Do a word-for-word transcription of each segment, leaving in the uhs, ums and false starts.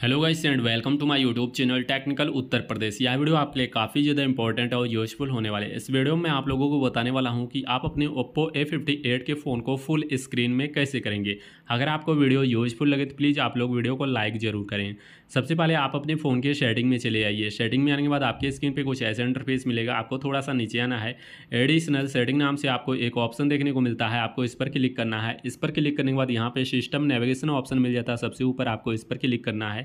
Hello guys and welcome to my YouTube channel technical Uttar Pradesh. यह video आपके लिए काफ़ी ज़्यादा इंपॉर्टेंट और यूजफुल होने वाले। इस वीडियो में आप लोगों को बताने वाला हूं कि आप अपने Oppo ए फिफ्टी एट के फ़ोन को फुल स्क्रीन में कैसे करेंगे। अगर आपको वीडियो यूजफुल लगे तो प्लीज़ आप लोग वीडियो को लाइक ज़रूर करें। सबसे पहले आप अपने फ़ोन के सेटिंग में चले आइए। सेटिंग में आने के बाद आपके स्क्रीन पर कुछ ऐसा इंटरफेस मिलेगा। आपको थोड़ा सा नीचे आना है। एडिशनल सेटिंग नाम से आपको एक ऑप्शन देखने को मिलता है, आपको इस पर क्लिक करना है। इस पर क्लिक करने के बाद यहाँ पर सिस्टम नेविगेशन ऑप्शन मिल जाता है, सबसे ऊपर आपको इस पर क्लिक करना है।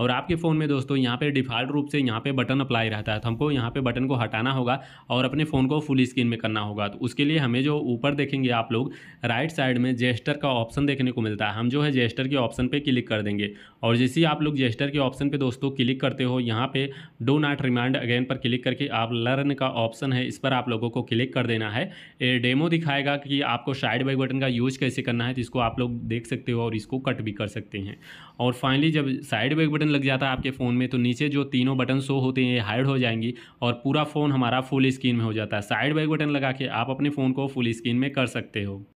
और आपके फ़ोन में दोस्तों यहाँ पे डिफ़ॉल्ट रूप से यहाँ पे बटन अप्लाई रहता है, तो हमको यहाँ पे बटन को हटाना होगा और अपने फ़ोन को फुल स्क्रीन में करना होगा। तो उसके लिए हमें जो ऊपर देखेंगे आप लोग राइट साइड में जेस्टर का ऑप्शन देखने को मिलता है, हम जो है जेस्टर के ऑप्शन पे क्लिक कर देंगे। और जैसे ही आप लोग जेस्टर के ऑप्शन पर दोस्तों क्लिक करते हो, यहाँ पर डू नॉट रिमाइंड अगेन पर क्लिक करके आप लर्न का ऑप्शन है, इस पर आप लोगों को क्लिक कर देना है। ये डेमो दिखाएगा कि आपको साइड बाई बटन का यूज़ कैसे करना है, तो इसको आप लोग देख सकते हो और इसको कट भी कर सकते हैं। और फाइनली जब साइड बैक बटन लग जाता है आपके फ़ोन में, तो नीचे जो तीनों बटन शो होते हैं ये हाइड हो जाएंगी और पूरा फ़ोन हमारा फुल स्क्रीन में हो जाता है। साइड बैक बटन लगा के आप अपने फ़ोन को फुल स्क्रीन में कर सकते हो।